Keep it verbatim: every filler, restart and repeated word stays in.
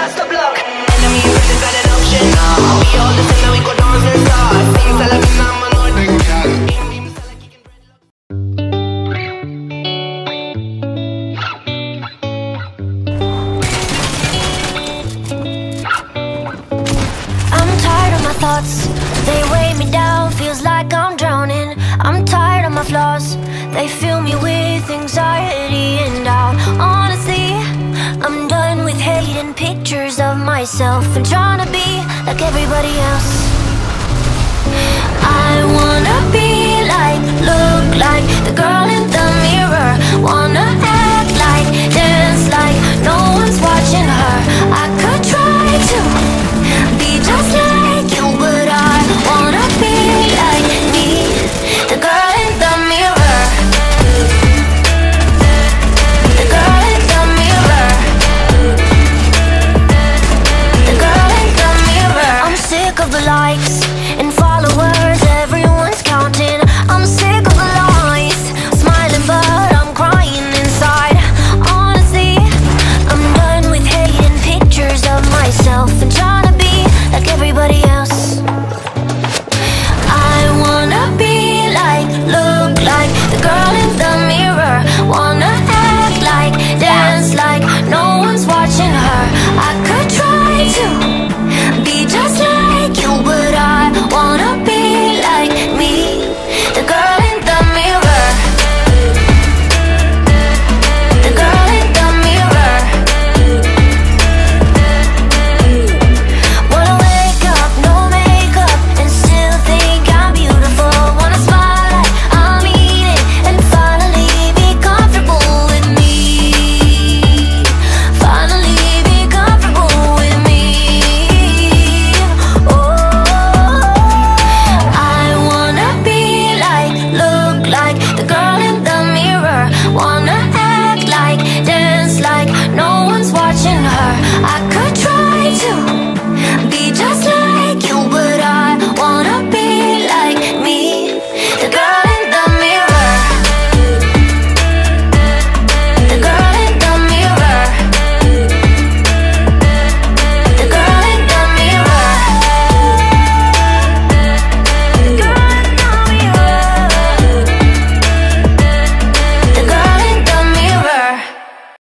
across the block. Enemy really got an option now. We all the same, we got doors and stars. Things I love in my northern cat. They weigh me down, feels like I'm drowning. I'm tired of my flaws, they fill me with anxiety. And I honestly, I'm done with hating pictures of myself and trying to be like everybody else. I wanna be like, look like the girl in the mirror. Wanna